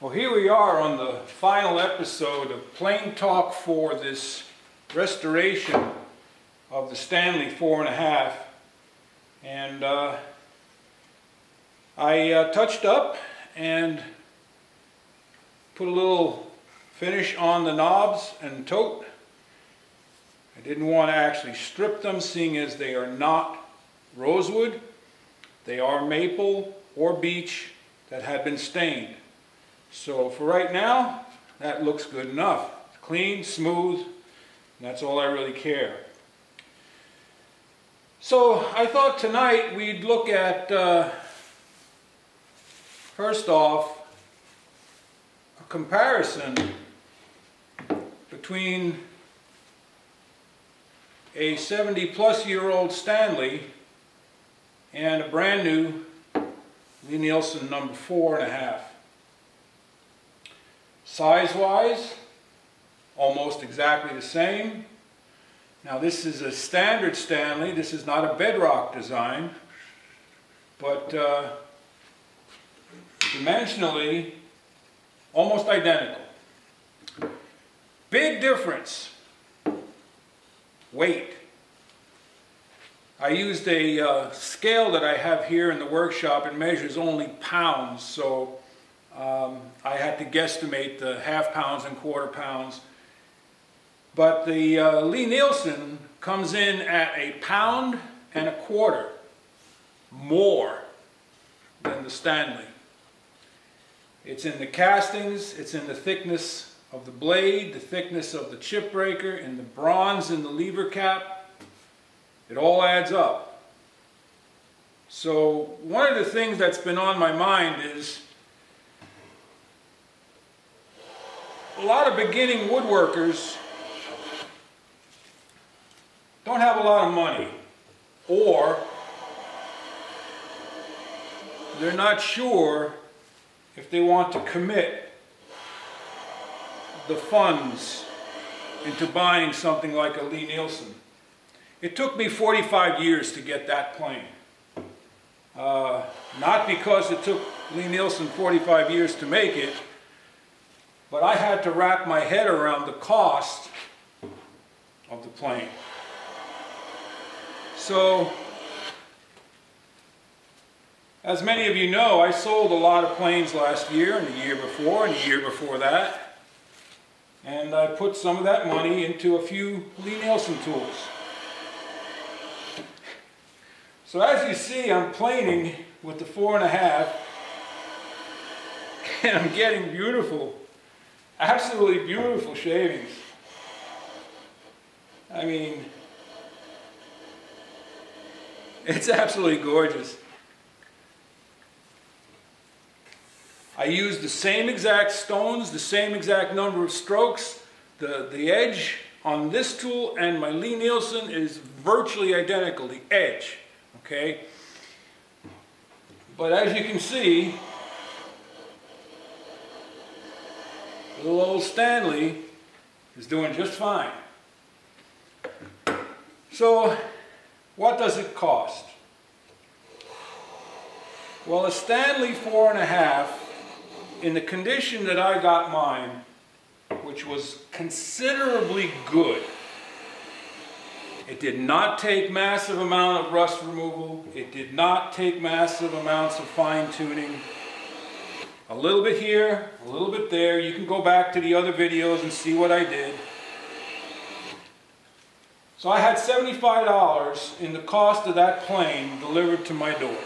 Well, here we are on the final episode of Plain Talk for this restoration of the Stanley 4.5, and I touched up and put a little finish on the knobs and tote. I didn't want to actually strip them, seeing as they are not rosewood, they are maple or beech that had been stained. So for right now, that looks good enough. Clean, smooth, and that's all I really care. So I thought tonight we'd look at, first off, a comparison between a 70-plus-year-old Stanley and a brand new Lie-Nielsen number 4.5. Size-wise, almost exactly the same. Now this is a standard Stanley, this is not a bedrock design, but dimensionally almost identical. Big difference, weight. I used a scale that I have here in the workshop. It measures only pounds, so I had to guesstimate the half pounds and quarter pounds. But the Lie-Nielsen comes in at a pound and a quarter more than the Stanley. It's in the castings, it's in the thickness of the blade, the thickness of the chip breaker, in the bronze, in the lever cap. It all adds up. So one of the things that's been on my mind is a lot of beginning woodworkers don't have a lot of money, or they're not sure if they want to commit the funds into buying something like a Lie-Nielsen. It took me 45 years to get that plane. Not because it took Lie-Nielsen 45 years to make it, but I had to wrap my head around the cost of the plane. So, as many of you know, I sold a lot of planes last year and the year before and the year before that. And I put some of that money into a few Lie-Nielsen tools. So as you see, I'm planing with the 4.5, and I'm getting beautiful, absolutely beautiful shavings. I mean, it's absolutely gorgeous. I used the same exact stones, the same exact number of strokes. The edge on this tool and my Lie-Nielsen is virtually identical, the edge, okay? But as you can see, little old Stanley is doing just fine. So, what does it cost? Well, a Stanley 4.5, in the condition that I got mine, which was considerably good. It did not take massive amount of rust removal. It did not take massive amounts of fine tuning. A little bit here, a little bit there. You can go back to the other videos and see what I did. So I had $75 in the cost of that plane delivered to my door.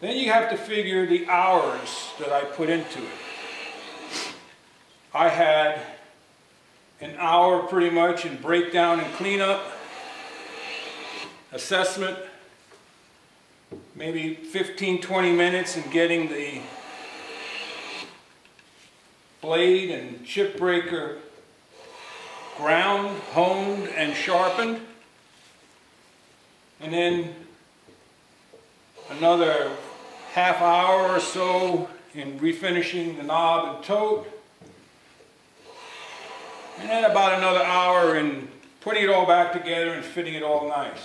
Then you have to figure the hours that I put into it. I had an hour pretty much in breakdown and cleanup, assessment, maybe 15-20 minutes in getting the blade and chip breaker ground, honed, and sharpened, and then another half hour or so in refinishing the knob and tote, and then about another hour in putting it all back together and fitting it all nice.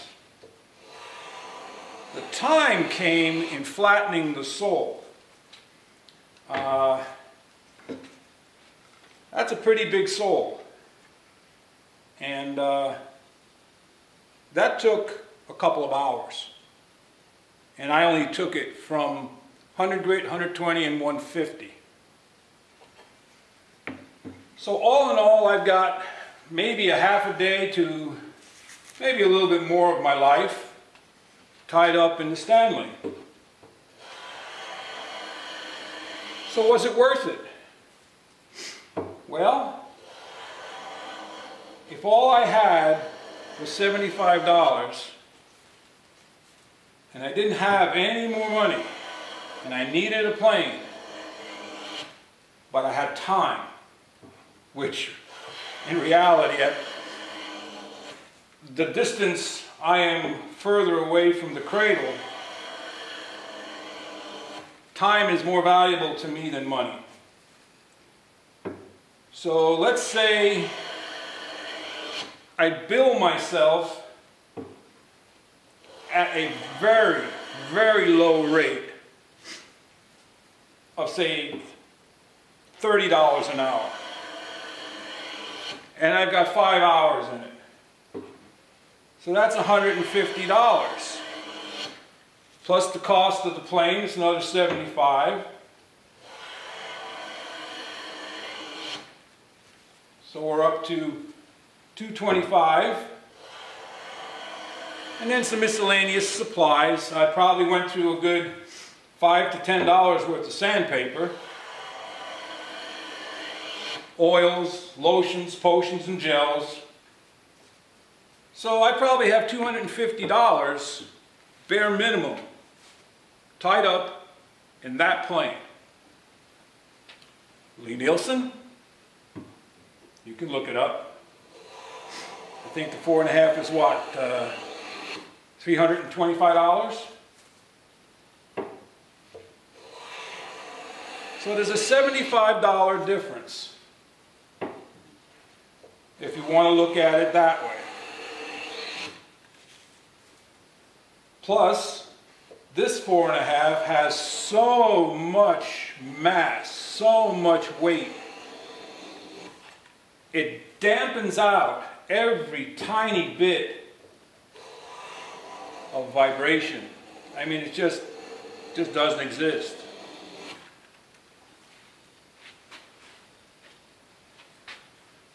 The time came in flattening the soul. That's a pretty big soul. And that took a couple of hours. And I only took it from 100 grit, 120, and 150. So all in all, I've got maybe a half a day to maybe a little bit more of my life tied up in the Stanley. So was it worth it? Well, if all I had was $75 and I didn't have any more money and I needed a plane, but I had time, which in reality, the distance I am further away from the cradle, time is more valuable to me than money. So let's say I bill myself at a very, very low rate of, say, $30 an hour. And I've got 5 hours in it. So that's $150. Plus the cost of the plane is another $75. So we're up to $225. And then some miscellaneous supplies. I probably went through a good $5 to $10 worth of sandpaper. Oils, lotions, potions, and gels. So I probably have $250, bare minimum, tied up in that plane. Lie-Nielsen, you can look it up. I think the 4.5 is what, $325? So there's a $75 difference, if you want to look at it that way. Plus, this 4.5 has so much mass, so much weight. It dampens out every tiny bit of vibration. I mean, it just doesn't exist.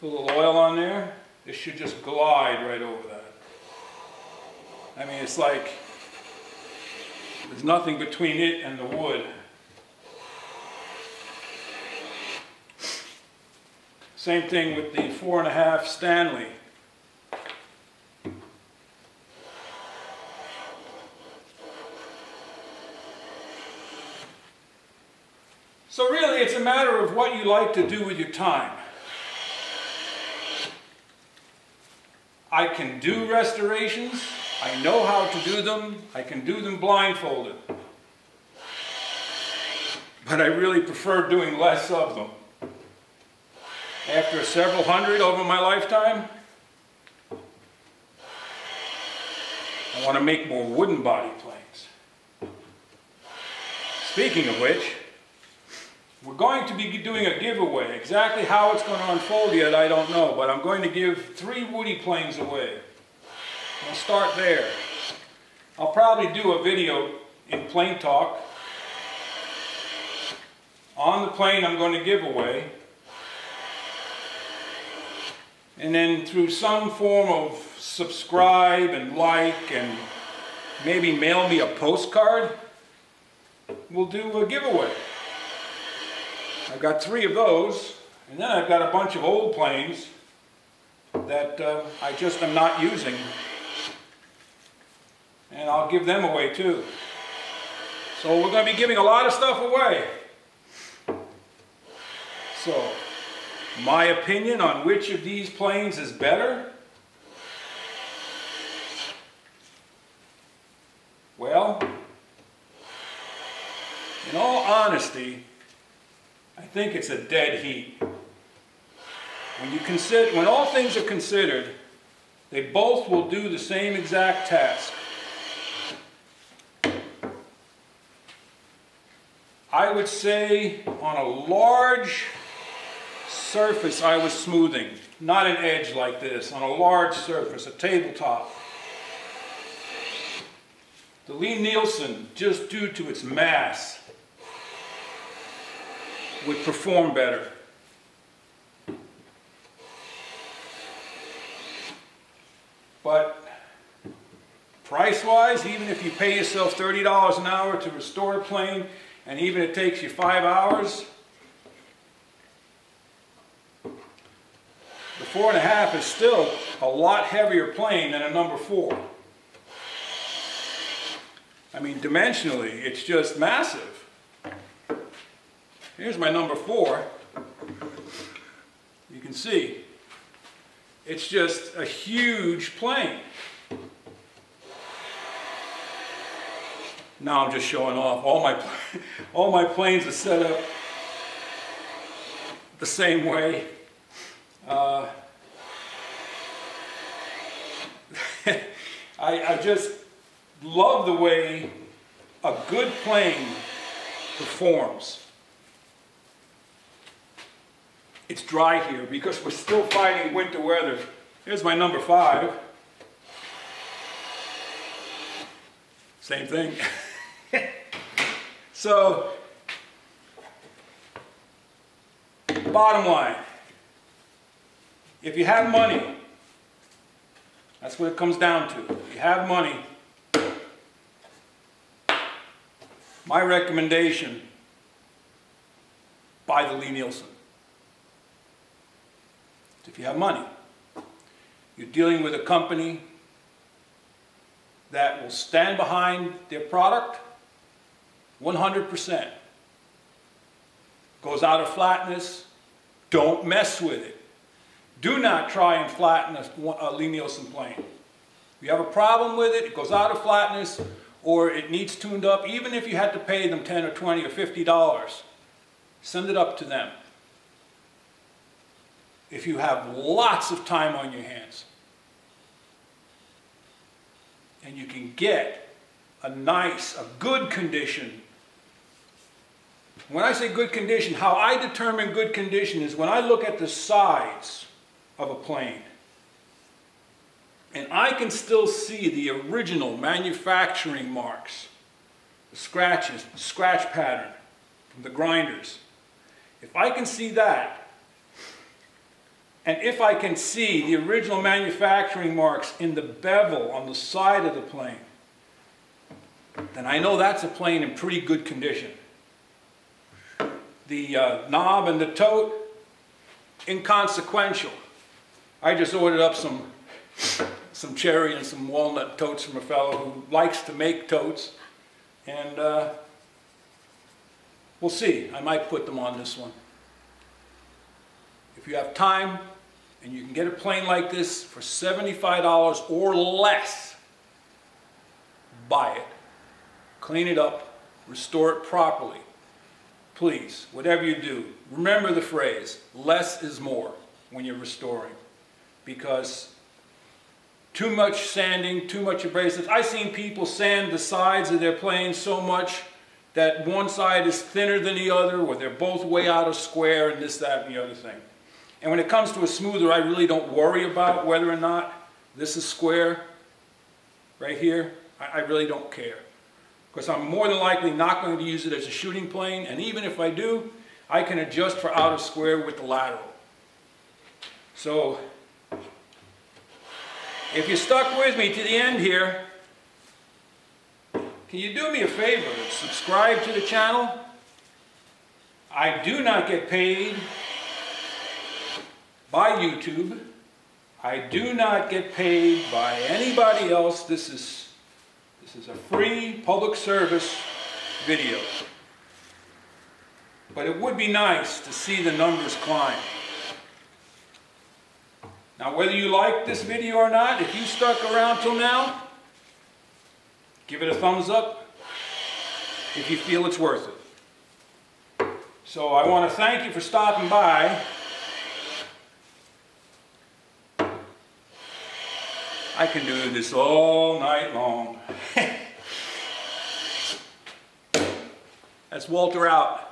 A little oil on there, it should just glide right over that. I mean, it's like there's nothing between it and the wood. Same thing with the 4.5 Stanley. So really, it's a matter of what you like to do with your time. I can do restorations, I know how to do them, I can do them blindfolded. But I really prefer doing less of them. After several hundred over my lifetime, I want to make more wooden body planes. Speaking of which, we're going to be doing a giveaway. Exactly how it's going to unfold yet, I don't know, but I'm going to give 3 woody planes away. We'll start there. I'll probably do a video in Plain Talk on the plane I'm going to give away. And then through some form of subscribe and like and maybe mail me a postcard, we'll do a giveaway. I've got 3 of those, and then I've got a bunch of old planes that I just am not using, and I'll give them away too. So we're going to be giving a lot of stuff away. So my opinion on which of these planes is better? Well, in all honesty, I think it's a dead heat. When all things are considered, they both will do the same exact task. I would say on a large surface I was smoothing, not an edge like this, on a large surface, a tabletop. The Lie-Nielsen, just due to its mass, would perform better. But price-wise, even if you pay yourself $30 an hour to restore a plane, and even it takes you 5 hours, the 4.5 is still a lot heavier plane than a number 4. I mean, dimensionally, it's just massive. Here's my number 4. You can see, it's just a huge plane. Now I'm just showing off. All my planes are set up the same way. I just love the way a good plane performs. It's dry here because we're still fighting winter weather. Here's my number 5. Same thing. So, bottom line, if you have money, that's what it comes down to. If you have money, my recommendation, buy the Lie-Nielsen. If you have money, you're dealing with a company that will stand behind their product 100%. Goes out of flatness, don't mess with it. Do not try and flatten a Lie-Nielsen plane. If you have a problem with it, it goes out of flatness, or it needs tuned up, even if you had to pay them $10 or $20 or $50, send it up to them. If you have lots of time on your hands, and you can get a good condition. When I say good condition, how I determine good condition is when I look at the size of a plane, and I can still see the original manufacturing marks, the scratches, the scratch pattern from the grinders. If I can see that, and if I can see the original manufacturing marks in the bevel on the side of the plane, then I know that's a plane in pretty good condition. The knob and the tote, inconsequential. I just ordered up some cherry and some walnut totes from a fellow who likes to make totes, and we'll see. I might put them on this one. If you have time and you can get a plane like this for $75 or less, buy it, clean it up, restore it properly. Please, whatever you do, remember the phrase, less is more when you're restoring, because too much sanding, too much abrasives. I've seen people sand the sides of their planes so much that one side is thinner than the other, or they're both way out of square, and this, that, and the other thing. And when it comes to a smoother, I really don't worry about whether or not this is square right here. I really don't care, because I'm more than likely not going to use it as a shooting plane, and even if I do, I can adjust for out of square with the lateral. So, if you're stuck with me to the end here, can you do me a favor and subscribe to the channel? I do not get paid by YouTube. I do not get paid by anybody else. This is a free public service video. But it would be nice to see the numbers climb. Now, whether you like this video or not, if you stuck around till now, give it a thumbs up if you feel it's worth it. So I want to thank you for stopping by. I can do this all night long. That's Walter out.